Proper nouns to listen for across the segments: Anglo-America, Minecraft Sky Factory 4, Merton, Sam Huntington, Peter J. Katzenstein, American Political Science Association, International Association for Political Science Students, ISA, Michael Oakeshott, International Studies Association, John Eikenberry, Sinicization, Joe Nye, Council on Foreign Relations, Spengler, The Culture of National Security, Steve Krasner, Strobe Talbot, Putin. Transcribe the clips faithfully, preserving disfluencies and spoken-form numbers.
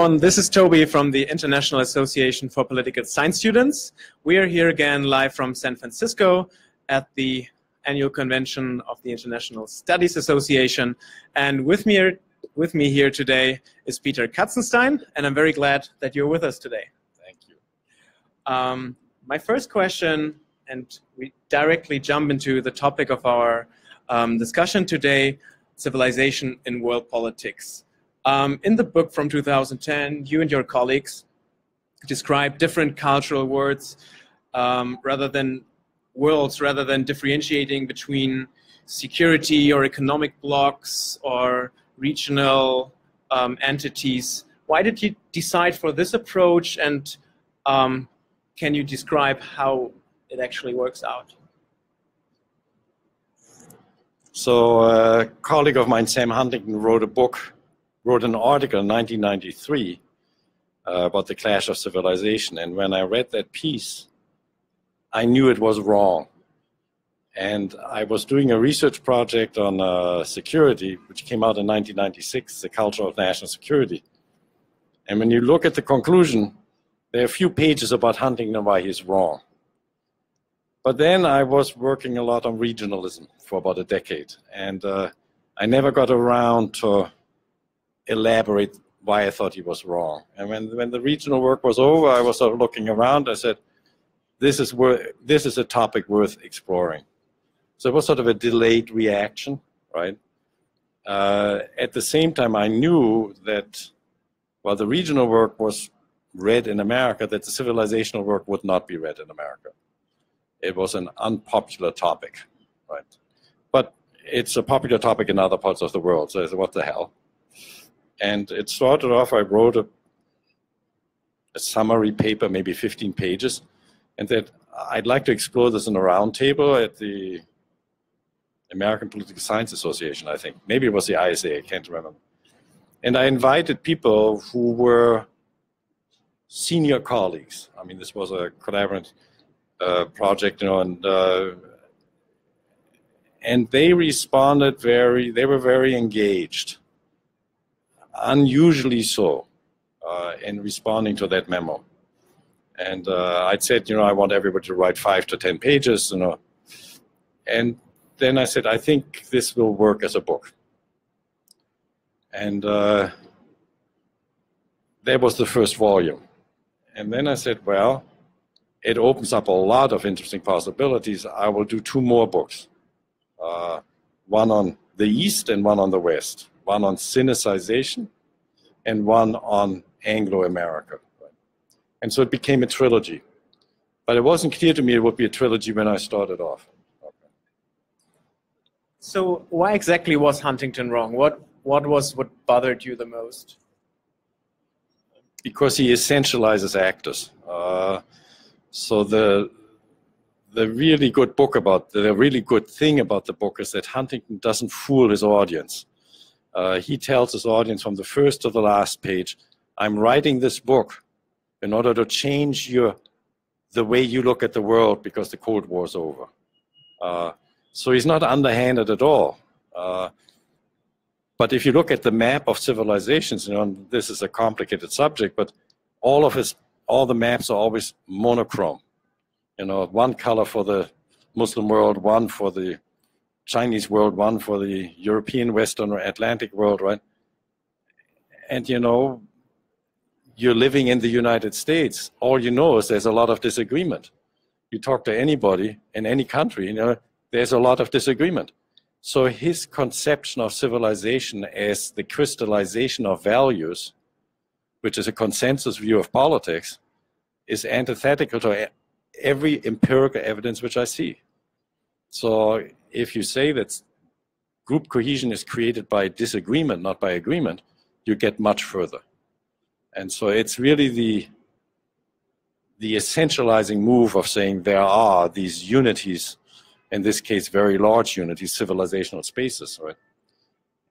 This is Toby from the International Association for Political Science Students. We are here again live from San Francisco at the annual convention of the International Studies Association. And with me, with me here today is Peter Katzenstein, and I'm very glad that you're with us today. Thank you. Um, my first question, and we directly jump into the topic of our um, discussion today, civilization in world politics. Um, in the book from two thousand ten, you and your colleagues describe different cultural words um, rather than worlds, rather than differentiating between security or economic blocs or regional um, entities. Why did you decide for this approach, and um, can you describe how it actually works out? So uh, a colleague of mine, Sam Huntington, wrote a book wrote an article in nineteen ninety-three uh, about the clash of civilization. And when I read that piece, I knew it was wrong. And I was doing a research project on uh, security, which came out in nineteen ninety-six, The Culture of National Security. And when you look at the conclusion, there are a few pages about Huntington and why he's wrong. But then I was working a lot on regionalism for about a decade. And uh, I never got around to elaborate why I thought he was wrong. And when, when the regional work was over, I was sort of looking around. I said, this is, wor this is a topic worth exploring. So it was sort of a delayed reaction, right? Uh, at the same time, I knew that while the regional work was read in America, that the civilizational work would not be read in America. It was an unpopular topic, right? But it's a popular topic in other parts of the world, so I said, what the hell? And it started off, I wrote a, a summary paper, maybe fifteen pages, and that I'd like to explore this in a round table at the American Political Science Association, I think. Maybe it was the I S A, I can't remember. And I invited people who were senior colleagues. I mean, this was a collaborative uh, project, you know, and, uh, and they responded very, they were very engaged. Unusually so, uh, in responding to that memo. And uh, I said, you know, I want everybody to write five to ten pages, you know. And then I said, I think this will work as a book. And uh, that was the first volume. And then I said, well, it opens up a lot of interesting possibilities. I will do two more books, uh, one on the East and one on the West. One on Sinicization, and one on Anglo-America. And so it became a trilogy. But it wasn't clear to me it would be a trilogy when I started off. Okay. So why exactly was Huntington wrong? What, what was what bothered you the most? Because he essentializes actors. Uh, so the, the really good book about, the really good thing about the book is that Huntington doesn't fool his audience. Uh, he tells his audience from the first to the last page, I'm writing this book in order to change your, the way you look at the world because the Cold War is over. Uh, so he's not underhanded at all. Uh, but if you look at the map of civilizations, you know, this is a complicated subject, but all of his, all the maps are always monochrome. You know, one color for the Muslim world, one for the Chinese world, one for the European, Western, or Atlantic world, right? And you know, you're living in the United States. All you know is there's a lot of disagreement. You talk to anybody in any country, you know, there's a lot of disagreement. So his conception of civilization as the crystallization of values, which is a consensus view of politics, is antithetical to every empirical evidence which I see. So if you say that group cohesion is created by disagreement, not by agreement, you get much further. And so it's really the, the essentializing move of saying there are these unities, in this case very large unities, civilizational spaces, right?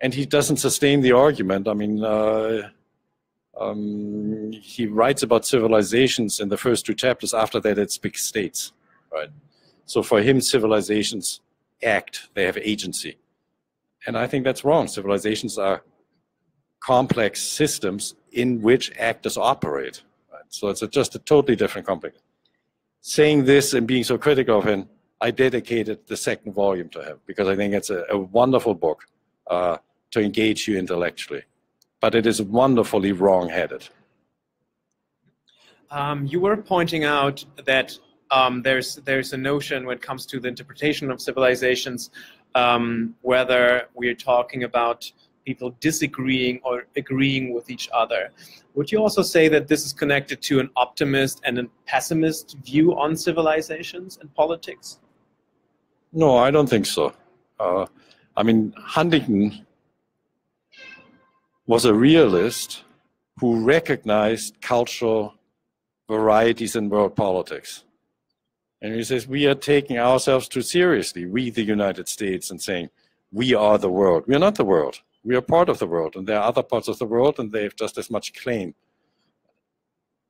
And he doesn't sustain the argument. I mean, uh, um, he writes about civilizations in the first two chapters. After that, it's big states, right? So for him, civilizations act, they have agency. And I think that's wrong. Civilizations are complex systems in which actors operate. Right? So it's a, just a totally different complex. Saying this and being so critical of him, I dedicated the second volume to him because I think it's a, a wonderful book uh, to engage you intellectually. But it is wonderfully wrong-headed. Um, you were pointing out that um, there's, there's a notion when it comes to the interpretation of civilizations, um, whether we're talking about people disagreeing or agreeing with each other. Would you also say that this is connected to an optimist and a pessimist view on civilizations and politics? No, I don't think so. Uh, I mean, Huntington was a realist who recognized cultural varieties in world politics. And he says, we are taking ourselves too seriously, we the United States, and saying, we are the world. We are not the world. We are part of the world, and there are other parts of the world, and they have just as much claim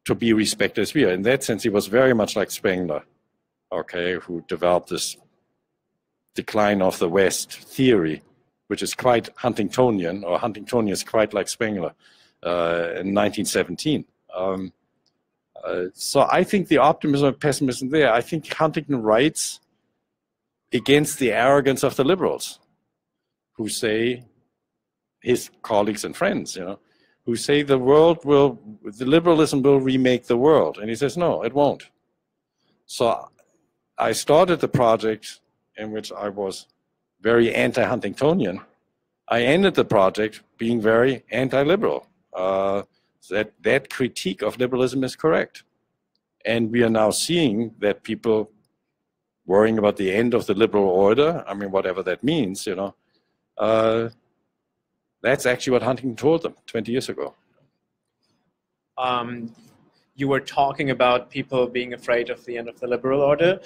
to be respected as we are. In that sense, he was very much like Spengler, okay, who developed this decline of the West theory, which is quite Huntingtonian, or Huntingtonian is quite like Spengler uh, in nineteen seventeen. Um, uh, so I think the optimism and pessimism there, I think Huntington writes against the arrogance of the liberals, who say, his colleagues and friends, you know, who say the world will, the liberalism will remake the world. And he says, no, it won't. So I started the project in which I was very anti-Huntingtonian. I ended the project being very anti-liberal. Uh, that, that critique of liberalism is correct. And we are now seeing that people worrying about the end of the liberal order, I mean, whatever that means, you know, uh, that's actually what Huntington told them twenty years ago. Um, you were talking about people being afraid of the end of the liberal order.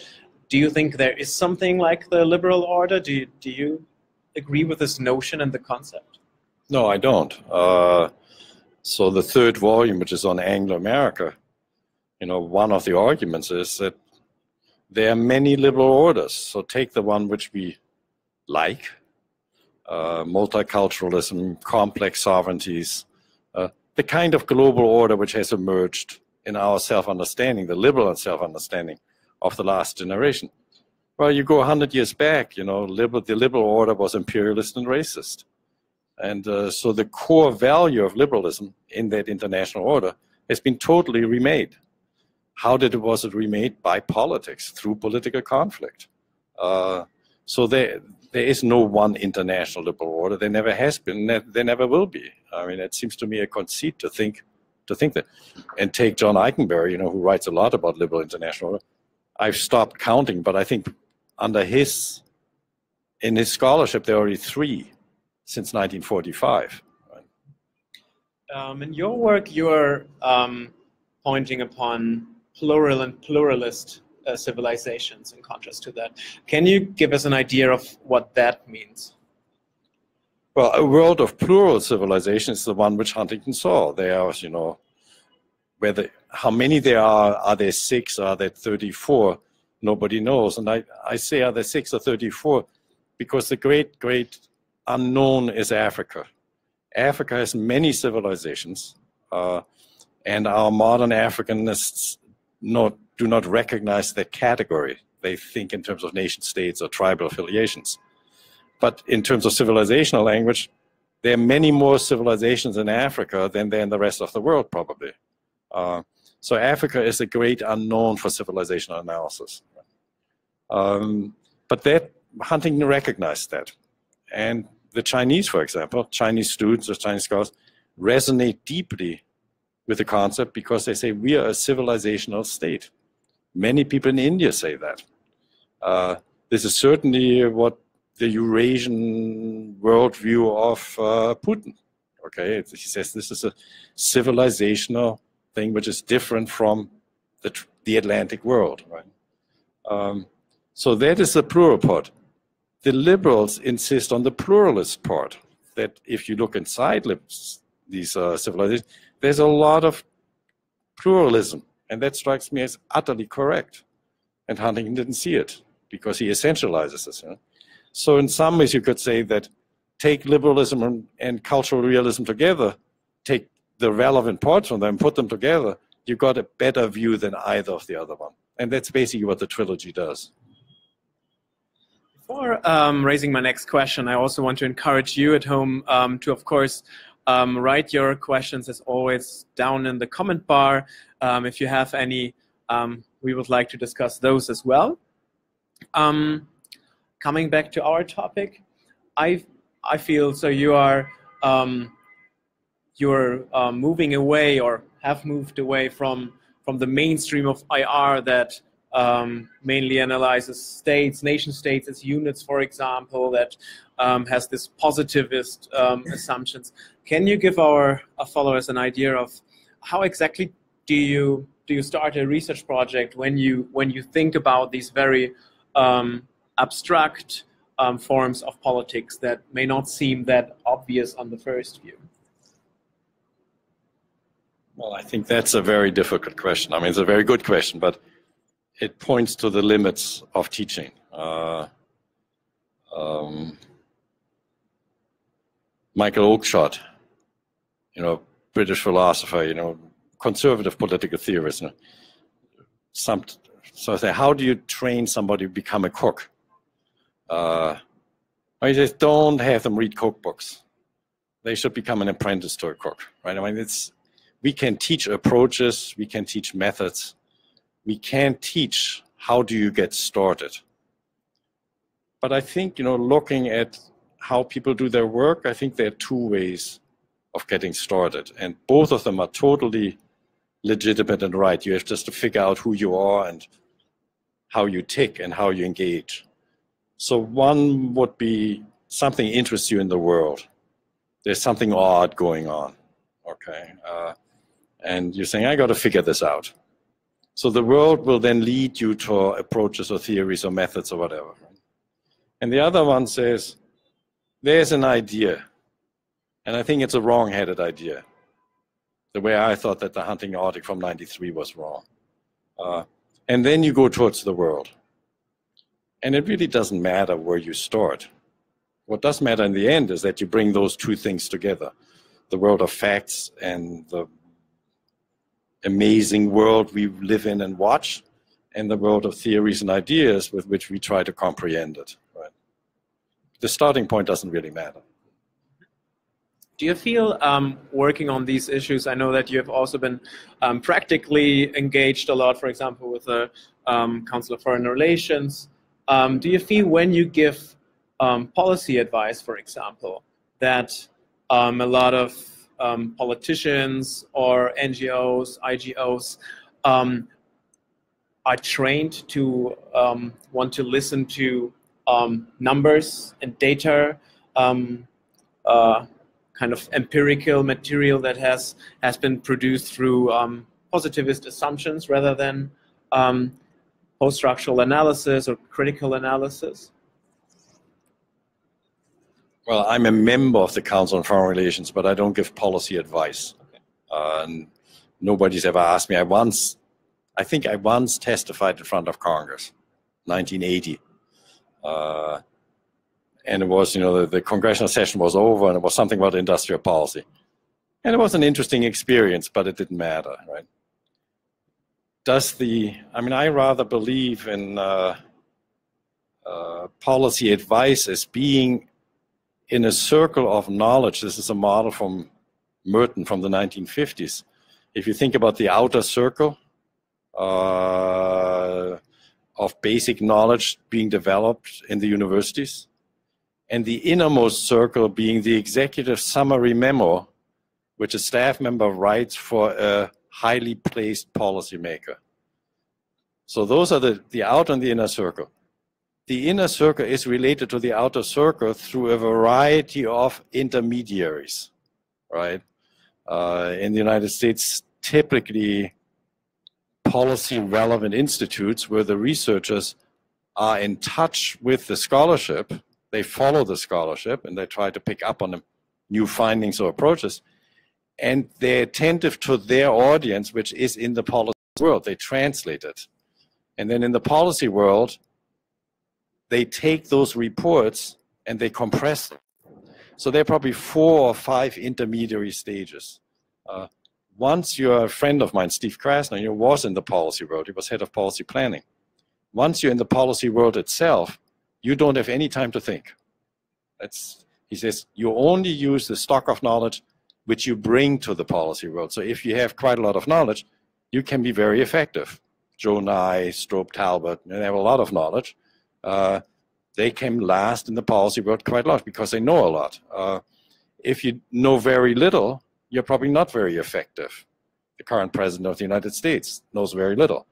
Do you think there is something like the liberal order? Do you, do you agree with this notion and the concept? No, I don't. Uh, so the third volume, which is on Anglo-America, you know, one of the arguments is that there are many liberal orders. So take the one which we like. Uh, multiculturalism, complex sovereignties, uh, the kind of global order which has emerged in our self-understanding, the liberal self-understanding of the last generation. Well, you go one hundred years back, you know, liberal, the liberal order was imperialist and racist. And uh, so the core value of liberalism in that international order has been totally remade. How did it, was it remade? By politics, through political conflict. Uh, so they... There is no one international liberal order. There never has been. There never will be. I mean, it seems to me a conceit to think, to think that. And take John Eikenberry, you know, who writes a lot about liberal international order. I've stopped counting, but I think under his, in his scholarship, there are already three since nineteen forty-five. Um, in your work, you're um, pointing upon plural and pluralist Uh, civilizations in contrast to that. Can you give us an idea of what that means? Well, a world of plural civilization is the one which Huntington saw. There are, you know, whether, how many there are, are there six, are there thirty-four? Nobody knows. And I, I say are there six or thirty-four because the great, great unknown is Africa. Africa has many civilizations, uh, and our modern Africanists not do not recognize that category. They think in terms of nation states or tribal affiliations. But in terms of civilizational language, there are many more civilizations in Africa than there are in the rest of the world, probably. Uh, so Africa is a great unknown for civilizational analysis. Um, but that, Huntington recognized that. And the Chinese, for example, Chinese students or Chinese scholars resonate deeply with the concept because they say we are a civilizational state. Many people in India say that. Uh, this is certainly what the Eurasian worldview of uh, Putin, okay? He says this is a civilizational thing which is different from the, the Atlantic world, right? Um, so that is the plural part. The liberals insist on the pluralist part, that if you look inside these uh, civilizations, there's a lot of pluralism, and that strikes me as utterly correct. And Huntington didn't see it because he essentializes this. You know? So in some ways you could say that take liberalism and, and cultural realism together, take the relevant parts from them, put them together, you've got a better view than either of the other one. And that's basically what the trilogy does. Before um, raising my next question, I also want to encourage you at home um, to, of course, um, write your questions as always down in the comment bar. Um, if you have any, um, we would like to discuss those as well. Um, coming back to our topic, I, I feel so you are um, you're uh, moving away or have moved away from, from the mainstream of I R that um, mainly analyzes states, nation states as units, for example, that um, has this positivist um, assumptions. Can you give our, our followers an idea of how exactly do you do you start a research project when you when you think about these very um, abstract um, forms of politics that may not seem that obvious on the first view? Well, I think that's a very difficult question. I mean, it's a very good question, but it points to the limits of teaching. Uh, um, Michael Oakeshott, you know, British philosopher, you know, conservative political theorist. You know, some, so I say, how do you train somebody to become a cook? Uh, I just don't have them read cookbooks. They should become an apprentice to a cook, right? I mean, it's, we can teach approaches, we can teach methods, we can teach how do you get started. But I think, you know, looking at how people do their work, I think there are two ways of getting started. And both of them are totally legitimate and right. You have just to figure out who you are and how you tick and how you engage. So one would be something interests you in the world. There's something odd going on, okay? Uh, and you're saying, I got to figure this out. So the world will then lead you to approaches or theories or methods or whatever. And the other one says, there's an idea. And I think it's a wrong-headed idea. The way I thought that the Huntington article from ninety-three was wrong. Uh, and then you go towards the world. And it really doesn't matter where you start. What does matter in the end is that you bring those two things together. The world of facts and the amazing world we live in and watch, and the world of theories and ideas with which we try to comprehend it. Right? The starting point doesn't really matter. Do you feel um, working on these issues? I know that you have also been um, practically engaged a lot, for example, with the um, Council of Foreign Relations. Um, do you feel when you give um, policy advice, for example, that um, a lot of um, politicians or N G Os, I G Os um, are trained to um, want to listen to um, numbers and data, um, uh, kind of empirical material that has has been produced through um, positivist assumptions rather than um, post-structural analysis or critical analysis? Well, I'm a member of the Council on Foreign Relations, but I don't give policy advice. Okay. Uh, and nobody's ever asked me. I once, I think I once testified in front of Congress, nineteen eighty. Uh, And it was, you know, the, the congressional session was over, and it was something about industrial policy. And it was an interesting experience, but it didn't matter, right? Does the, I mean, I rather believe in uh, uh, policy advice as being in a circle of knowledge. This is a model from Merton from the nineteen fifties. If you think about the outer circle uh, of basic knowledge being developed in the universities, and the innermost circle being the executive summary memo, which a staff member writes for a highly placed policymaker. So those are the, the outer and the inner circle. The inner circle is related to the outer circle through a variety of intermediaries, right? Uh, in the United States, typically policy-relevant institutes where the researchers are in touch with the scholarship. They follow the scholarship and they try to pick up on the new findings or approaches. And they're attentive to their audience, which is in the policy world. They translate it. And then in the policy world, they take those reports and they compress them. So there are probably four or five intermediary stages. Uh, once you're a friend of mine, Steve Krasner, you know, was in the policy world. He was head of policy planning. Once you're in the policy world itself, you don't have any time to think. That's, he says, you only use the stock of knowledge which you bring to the policy world. So if you have quite a lot of knowledge, you can be very effective. Joe Nye, Strobe Talbot, they have a lot of knowledge. Uh, they came last in the policy world quite a lot because they know a lot. Uh, if you know very little, you're probably not very effective. The current president of the United States knows very little.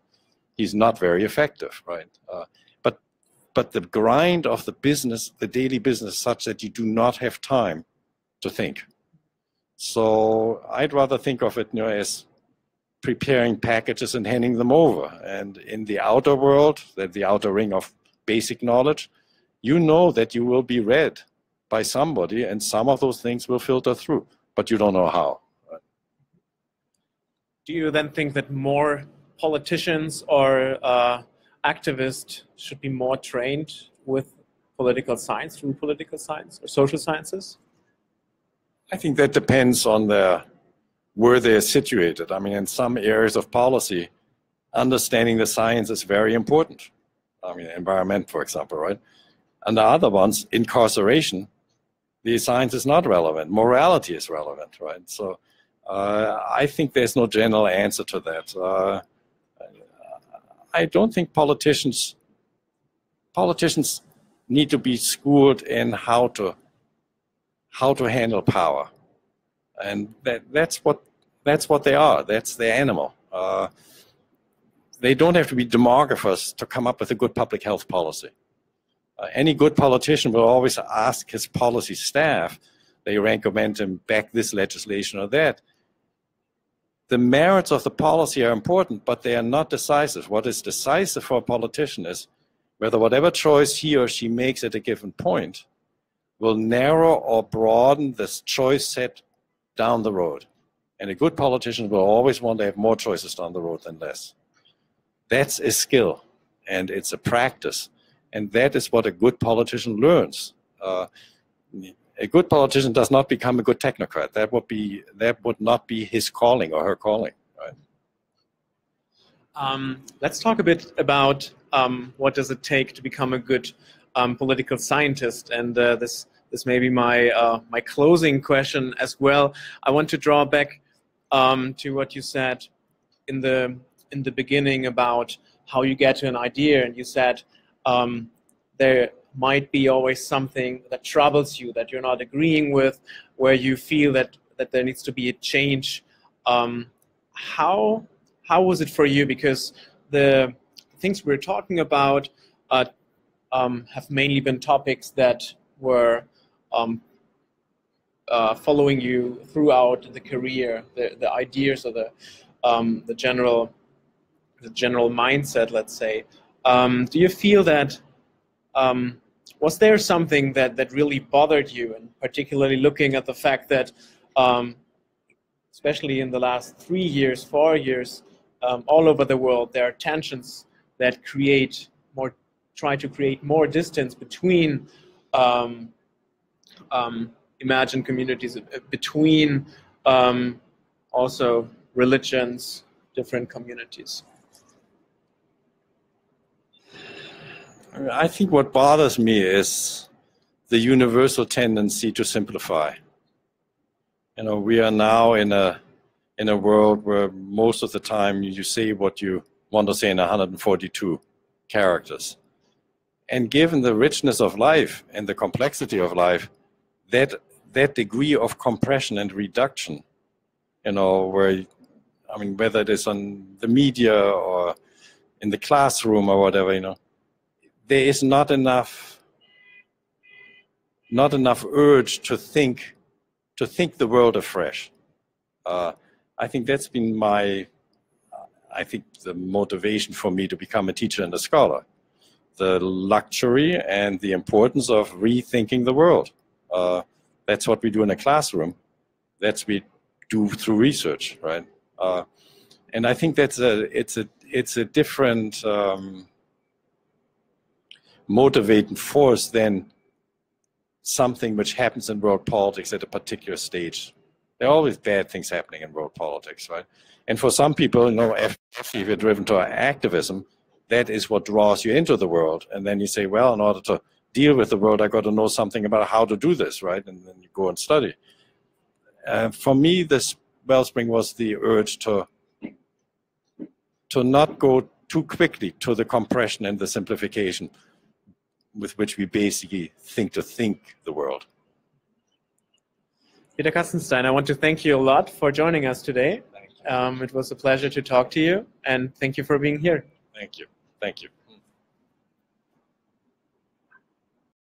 He's not very effective, right? Uh, but, but the grind of the business, the daily business, is such that you do not have time to think. So I'd rather think of it, you know, as preparing packages and handing them over. And in the outer world, that the outer ring of basic knowledge, you know that you will be read by somebody, and some of those things will filter through, but you don't know how. Do you then think that more politicians or uh, activists should be more trained with political science, through political science or social sciences? I think that depends on the, where they're situated. I mean, in some areas of policy, understanding the science is very important. I mean, environment, for example, right? And the other ones, incarceration, the science is not relevant. Morality is relevant, right? So uh, I think there's no general answer to that. Uh, I don't think politicians, politicians need to be schooled in how to, how to handle power. And that, that's, what, that's what they are. That's their animal. Uh, They don't have to be demographers to come up with a good public health policy. Uh, any good politician will always ask his policy staff, they recommend him back this legislation or that. The merits of the policy are important, but they are not decisive. What is decisive for a politician is whether whatever choice he or she makes at a given point will narrow or broaden this choice set down the road. And a good politician will always want to have more choices down the road than less. That's a skill, and it's a practice, and that is what a good politician learns. Uh, a good politician does not become a good technocrat. That would be that would not be his calling or her calling. Right? Um, let's talk a bit about um, what does it take to become a good um, political scientist, and uh, this this may be my uh, my closing question as well. I want to draw back um, to what you said in the. in the beginning about how you get to an idea, and you said um, there might be always something that troubles you, that you're not agreeing with, where you feel that, that there needs to be a change. Um, how, how was it for you? Because the things we're talking about uh, um, have mainly been topics that were um, uh, following you throughout the career, the, the ideas or the, um, the general the general mindset, let's say. Um, do you feel that, um, was there something that, that really bothered you, and particularly looking at the fact that, um, especially in the last three years, four years, um, all over the world, there are tensions that create more, try to create more distance between um, um, imagined communities, between um, also religions, different communities? I think what bothers me is the universal tendency to simplify. You know, we are now in a, in a world where most of the time you say what you want to say in one hundred forty-two characters. And given the richness of life and the complexity of life, that, that degree of compression and reduction, you know, where, I mean, whether it is on the media or in the classroom or whatever, you know, there is not enough, not enough urge to think, to think the world afresh. Uh, I think that's been my, I think the motivation for me to become a teacher and a scholar, the luxury and the importance of rethinking the world. Uh, that's what we do in a classroom. That's what we do through research, right? Uh, and I think that's a, it's a, it's a different. Um, motivating force than something which happens in world politics at a particular stage. There are always bad things happening in world politics, right? And for some people, you know, if you're driven to activism, that is what draws you into the world. And then you say, well, in order to deal with the world, I got to know something about how to do this, right? And then you go and study. Uh, for me, this wellspring was the urge to, to not go too quickly to the compression and the simplification with which we basically think to think the world. Peter Katzenstein, I want to thank you a lot for joining us today. Um, it was a pleasure to talk to you, and thank you for being here. Thank you. Thank you.